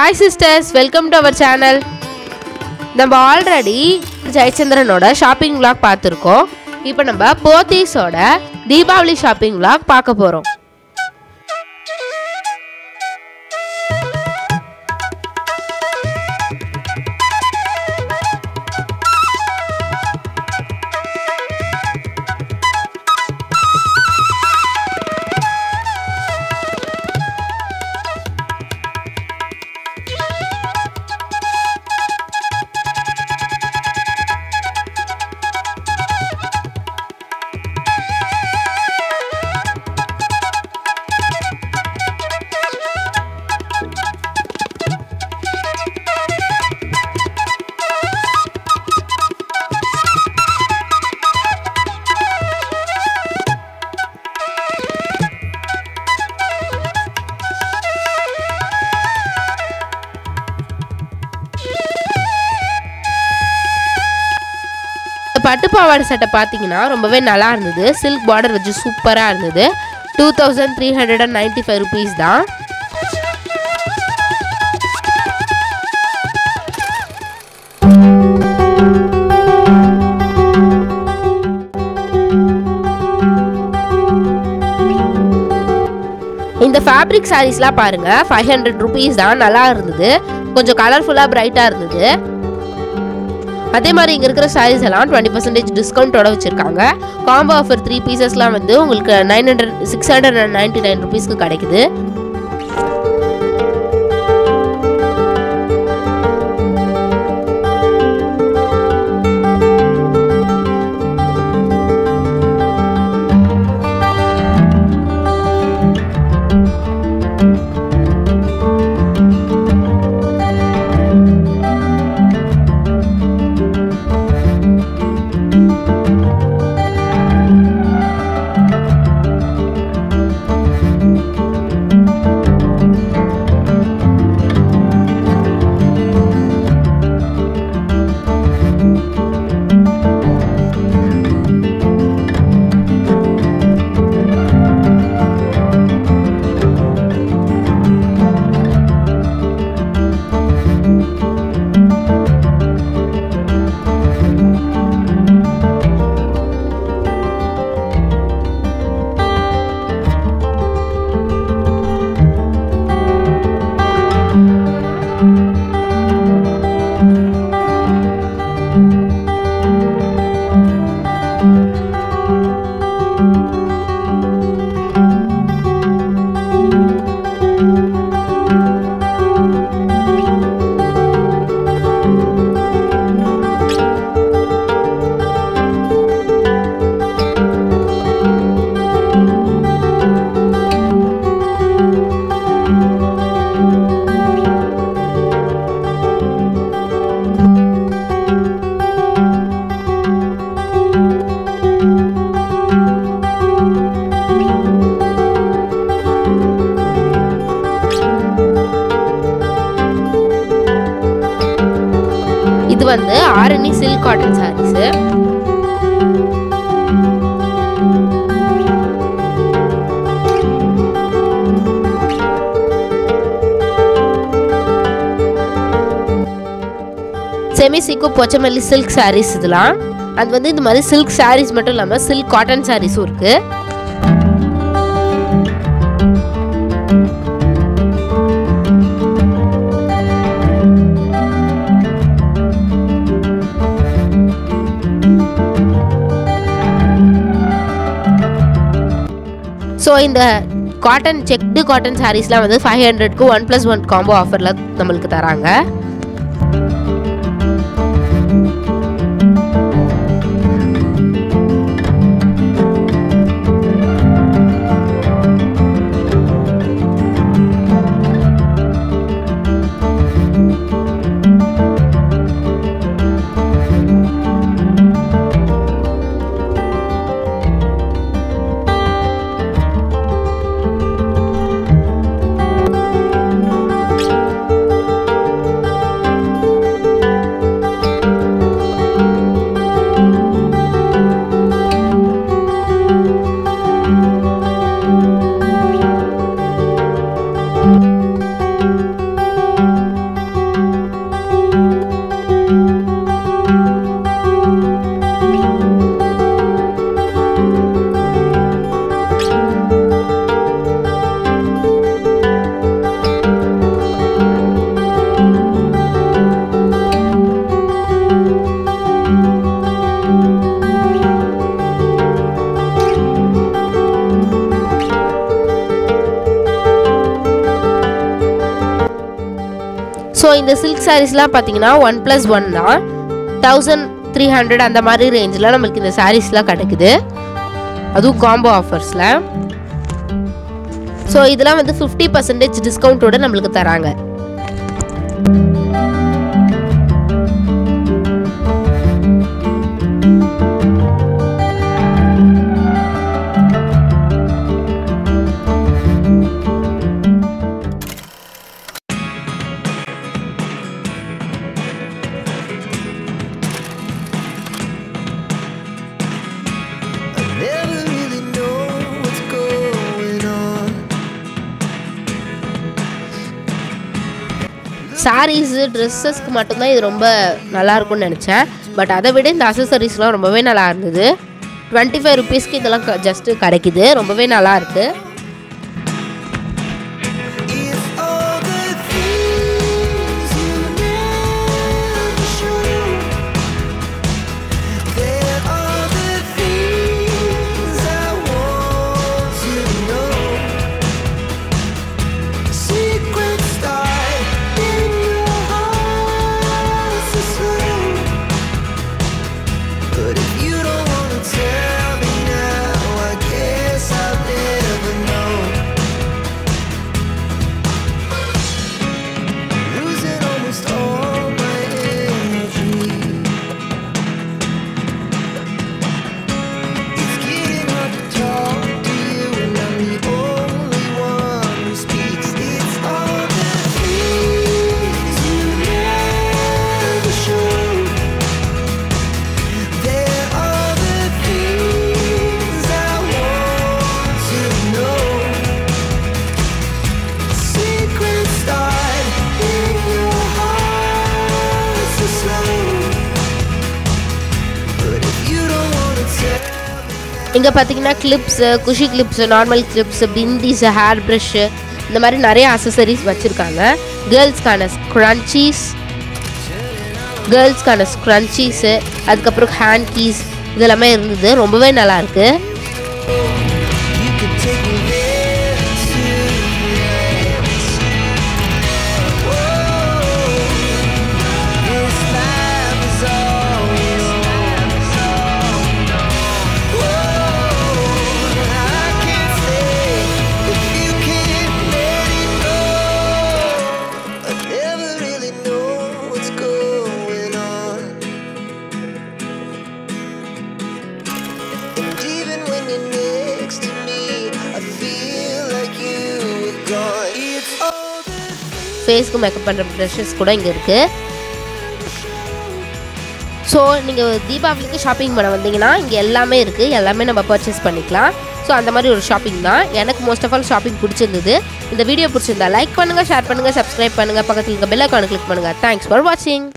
Hi sisters, welcome to our channel. நம்ம already ஜெயச்சந்திரனோட shopping vlog பார்த்திருக்கோம். இப்போ நம்ம போத்தீஸோட தீபாவளி ஷாப்பிங் vlog பார்க்க போறோம். பட்டுப்பாவாடை சட்டை பார்த்தீங்கன்னா ரொம்பவே நல்லா இருந்தது. சில்க் பார்டர் வச்சு சூப்பராக இருந்தது. 2395 ருபீஸ் தான். இந்த ஃபேப்ரிக் சாரீஸ்லாம் பாருங்கள், 500 ருபீஸ் தான். நல்லா இருந்தது, கொஞ்சம் கலர்ஃபுல்லாக பிரைட்டாக இருந்தது. அதே மாதிரி இங்கே இருக்கிற சாரீஸ் எல்லாம் 20% டிஸ்கவுண்டோட வச்சுருக்காங்க. காம்போ ஆஃபர் 3 பீசஸ்லாம் வந்து உங்களுக்கு 699 ருபீஸ்க்கு கிடைக்குது. இது வந்து Arani silk cotton sarees. Semi சிக்கு பொச்சமல்லி சில்க் சாரீஸ் இதெல்லாம். அது வந்து இந்த மாதிரி சில்க் சாரீஸ் மட்டும் இல்லாமல் சில்க் காட்டன் சாரீஸும் இருக்கு. ஸோ இந்த காட்டன் செக்டு காட்டன் சாரீஸ்லாம் வந்து 500க்கு 1+1 காம்போ ஆஃபரில் நம்மளுக்கு தராங்க. ஸோ இந்த சில்க் சாரீஸ்லாம் பார்த்தீங்கன்னா 1+1 தான் 1300 அந்த மாதிரி ரேஞ்சில் நம்மளுக்கு இந்த சாரீஸ்லாம் கிடைக்குது, அதுவும் காம்போ ஆஃபர்ஸில். ஸோ இதெல்லாம் வந்து 50% டிஸ்கவுண்ட்டோடு நம்மளுக்கு தராங்க. சாரீஸு ட்ரெஸ்ஸஸ்க்கு மட்டும்தான் இது ரொம்ப நல்லாயிருக்கும்னு நினச்சேன், பட் அதை விட இந்த அசசரிஸ்லாம் ரொம்பவே நல்லா இருந்தது. 25 ருபீஸ்க்கு இதெல்லாம் ஜஸ்ட்டு கிடைக்குது, ரொம்பவே நல்லாயிருக்கு. இங்கே பார்த்தீங்கன்னா clips, Khushi clips, normal clips, bindis, hair brush, இந்த மாதிரி நிறைய அசசரிஸ் வச்சுருக்காங்க. கேர்ள்ஸ்க்கான ஸ்க்ரன்ச்சீஸு, அதுக்கப்புறம் ஹேண்ட் கீஸ், இதெல்லாமே இருந்தது. ரொம்பவே நல்லாயிருக்கு. ஃபேஸ்க்கு மேக்கப் பண்ணுற ப்ரஷஸ் கூட இங்கே இருக்குது. ஸோ நீங்கள் தீபாவளிக்கு ஷாப்பிங் பண்ண வந்தீங்கன்னா இங்கே எல்லாமே இருக்குது, எல்லாமே நம்ம பர்ச்சேஸ் பண்ணிக்கலாம். ஸோ அந்த மாதிரி ஒரு ஷாப்பிங் தான். எனக்கு மோஸ்ட் ஆஃப் ஆல் ஷாப்பிங் பிடிச்சிருந்தது. இந்த வீடியோ பிடிச்சிருந்தா லைக் பண்ணுங்கள், ஷேர் பண்ணுங்கள், சப்ஸ்கிரைப் பண்ணுங்கள், பக்கத்தில் இருக்க பெல் ஐக்கானை கிளிக் பண்ணுங்கள். தேங்க்ஸ் ஃபார் வாட்சிங்.